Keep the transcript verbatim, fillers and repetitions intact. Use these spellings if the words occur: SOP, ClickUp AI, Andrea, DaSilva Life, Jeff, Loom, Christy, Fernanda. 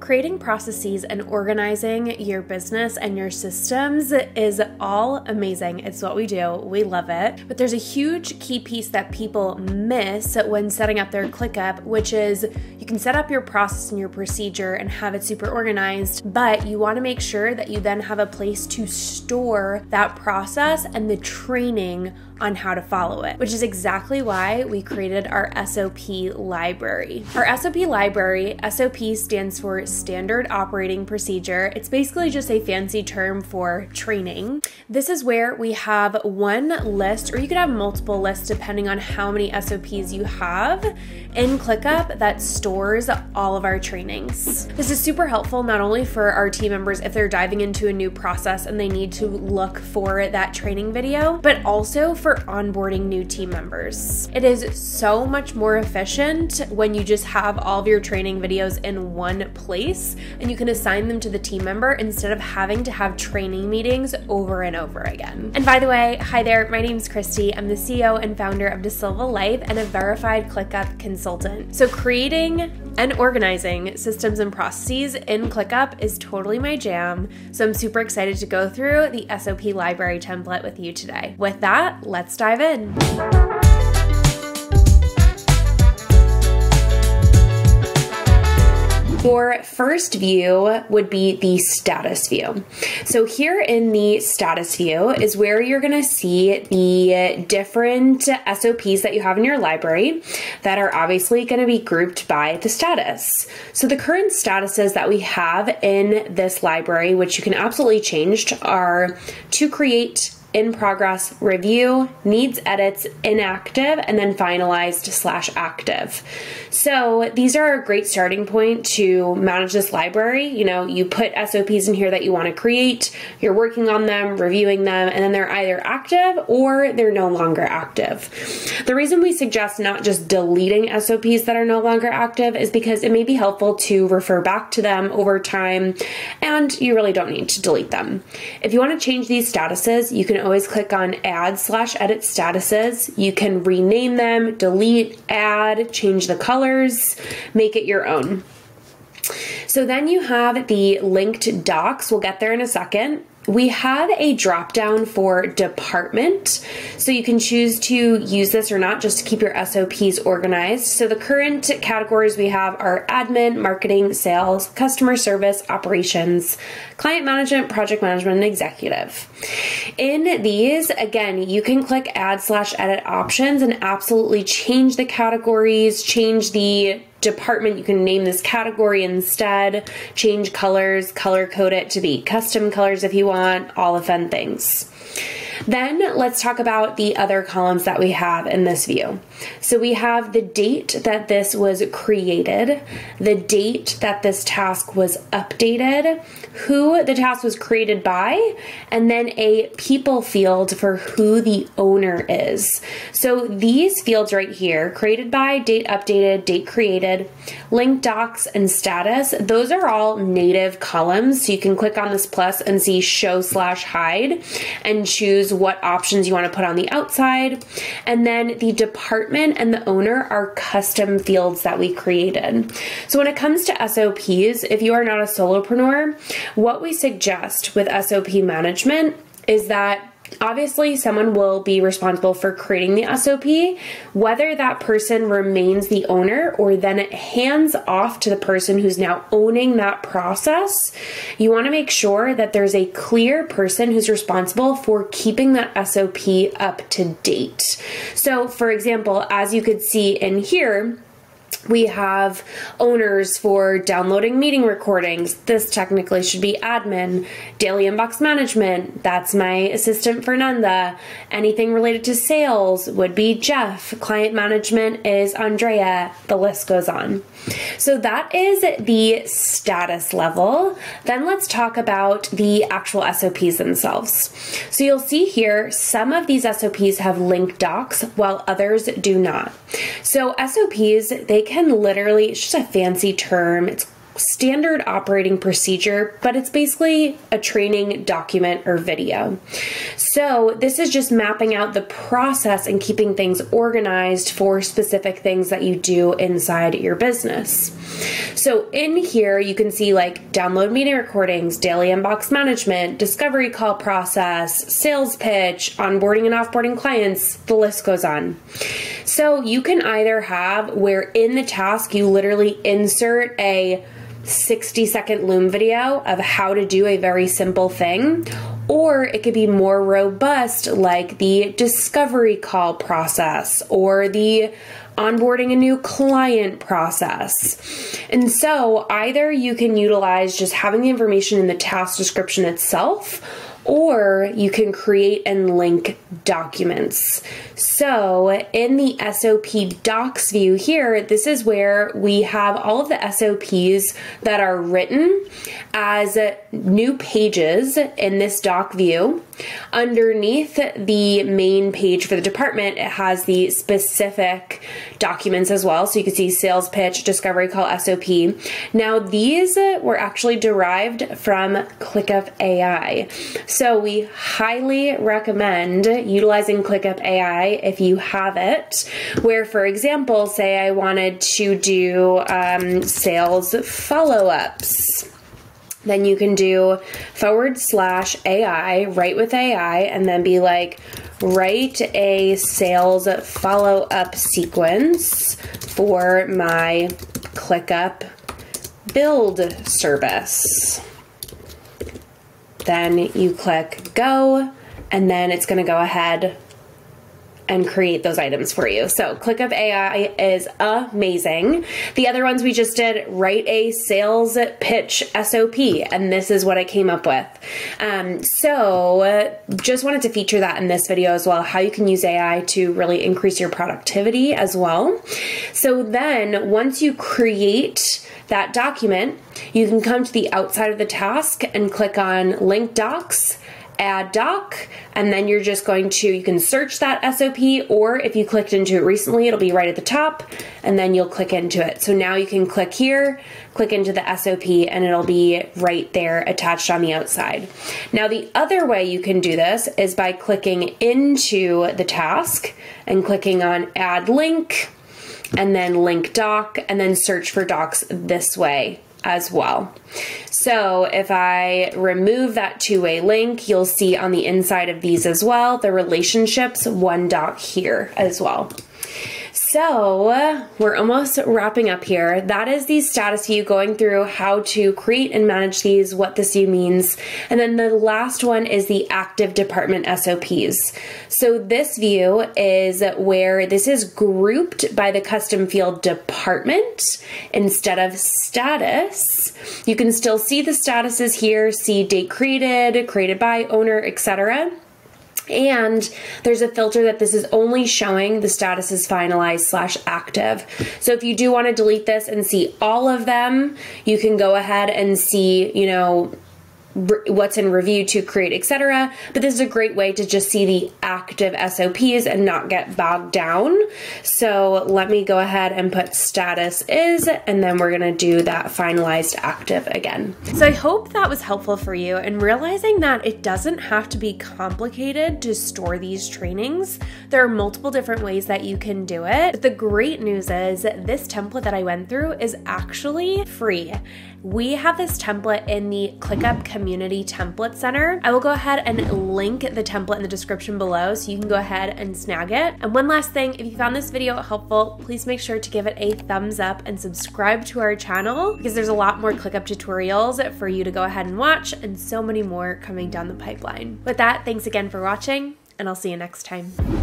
Creating processes and organizing your business and your systems is all amazing. It's what we do. We love it. But there's a huge key piece that people miss when setting up their ClickUp, which is you can set up your process and your procedure and have it super organized, but you want to make sure that you then have a place to store that process and the training on how to follow it, which is exactly why we created our S O P library. Our S O P library, S O P stands for Standard Operating Procedure. It's basically just a fancy term for training. This is where we have one list, or you could have multiple lists depending on how many S O Ps you have in ClickUp that stores all of our trainings. This is super helpful not only for our team members if they're diving into a new process and they need to look for that training video, but also for onboarding new team members. It is so much more efficient when you just have all of your training videos in one place and you can assign them to the team member instead of having to have training meetings over and over again. And by the way, hi there, my name's Christy. I'm the C E O and founder of DaSilva Life and a verified ClickUp consultant. So creating and organizing systems and processes in ClickUp is totally my jam. So I'm super excited to go through the S O P library template with you today. With that, let's dive in. Your first view would be the status view. So here in the status view is where you're gonna see the different S O Ps that you have in your library that are obviously gonna be grouped by the status. So the current statuses that we have in this library, which you can absolutely change, are to create, in progress, review, needs edits, inactive, and then finalized slash active. So these are a great starting point to manage this library. You know, you put S O Ps in here that you want to create, you're working on them, reviewing them, and then they're either active or they're no longer active. The reason we suggest not just deleting S O Ps that are no longer active is because it may be helpful to refer back to them over time, and you really don't need to delete them. If you want to change these statuses, you can always click on add slash edit statuses. You can rename them, delete, add, change the colors, make it your own. So then you have the linked docs. We'll get there in a second. We have a drop down for department, so you can choose to use this or not just to keep your S O Ps organized. So the current categories we have are admin, marketing, sales, customer service, operations, client management, project management, and executive. In these, again, you can click add slash edit options and absolutely change the categories, change the department. You can name this category instead, change colors, color code it to be custom colors if you want, all the fun things. Then let's talk about the other columns that we have in this view. So we have the date that this was created, the date that this task was updated, who the task was created by, and then a people field for who the owner is. So these fields right here, created by, date updated, date created, linked docs, and status, those are all native columns. So you can click on this plus and see show slash hide and choose what options you want to put on the outside. And then the department and the owner are custom fields that we created. So when it comes to S O Ps, if you are not a solopreneur, what we suggest with S O P management is that obviously someone will be responsible for creating the S O P, whether that person remains the owner or then it hands off to the person who's now owning that process. You want to make sure that there's a clear person who's responsible for keeping that S O P up to date. So for example, as you could see in here, we have owners for downloading meeting recordings. This technically should be admin. Daily inbox management, that's my assistant Fernanda. Anything related to sales would be Jeff. Client management is Andrea. The list goes on. So that is the status level. Then let's talk about the actual S O Ps themselves. So you'll see here, some of these S O Ps have linked docs while others do not. So S O Ps, they can literally, it's just a fancy term, it's standard operating procedure, but it's basically a training document or video. So this is just mapping out the process and keeping things organized for specific things that you do inside your business. So in here, you can see like download meeting recordings, daily inbox management, discovery call process, sales pitch, onboarding and offboarding clients, the list goes on. So you can either have where in the task you literally insert a sixty second Loom video of how to do a very simple thing, or it could be more robust like the discovery call process or the onboarding a new client process. And so either you can utilize just having the information in the task description itself, or you can create and link documents. So in the S O P docs view here, this is where we have all of the S O Ps that are written as new pages in this doc view. Underneath the main page for the department, it has the specific documents as well. So you can see sales pitch, discovery call, S O P. Now these were actually derived from ClickUp A I. So we highly recommend utilizing ClickUp A I if you have it, where, for example, say I wanted to do um, sales follow-ups. Then you can do forward slash A I, write with A I, and then be like, write a sales follow-up sequence for my ClickUp build service. Then you click go, and then it's gonna go ahead and create those items for you. So ClickUp A I is amazing. The other ones we just did, write a sales pitch S O P, and this is what I came up with. Um, so just wanted to feature that in this video as well, how you can use A I to really increase your productivity as well. So then once you create that document, you can come to the outside of the task and click on link docs, add doc, and then you're just going to, you can search that S O P, or if you clicked into it recently, it'll be right at the top, and then you'll click into it. So now you can click here, click into the S O P, and it'll be right there attached on the outside. Now the other way you can do this is by clicking into the task and clicking on add link, and then link doc, and then search for docs this way as well. So if I remove that two-way link, you'll see on the inside of these as well, the relationships, one doc here as well. So we're almost wrapping up here. That is the status view, going through how to create and manage these, what this view means. And then the last one is the active department S O Ps. So this view is where this is grouped by the custom field department instead of status. You can still see the statuses here, see date created, created by, owner, et cetera. And there's a filter that this is only showing the status is finalized slash active. So if you do want to delete this and see all of them, you can go ahead and see, you know, what's in review, to create, et cetera. But this is a great way to just see the active S O Ps and not get bogged down. So let me go ahead and put status is, and then we're gonna do that finalized active again. So I hope that was helpful for you in realizing that it doesn't have to be complicated to store these trainings. There are multiple different ways that you can do it. But the great news is this template that I went through is actually free. We have this template in the ClickUp Community Template Center. I will go ahead and link the template in the description below so you can go ahead and snag it. And one last thing, if you found this video helpful, please make sure to give it a thumbs up and subscribe to our channel, because there's a lot more ClickUp tutorials for you to go ahead and watch, and so many more coming down the pipeline. With that, thanks again for watching, and I'll see you next time.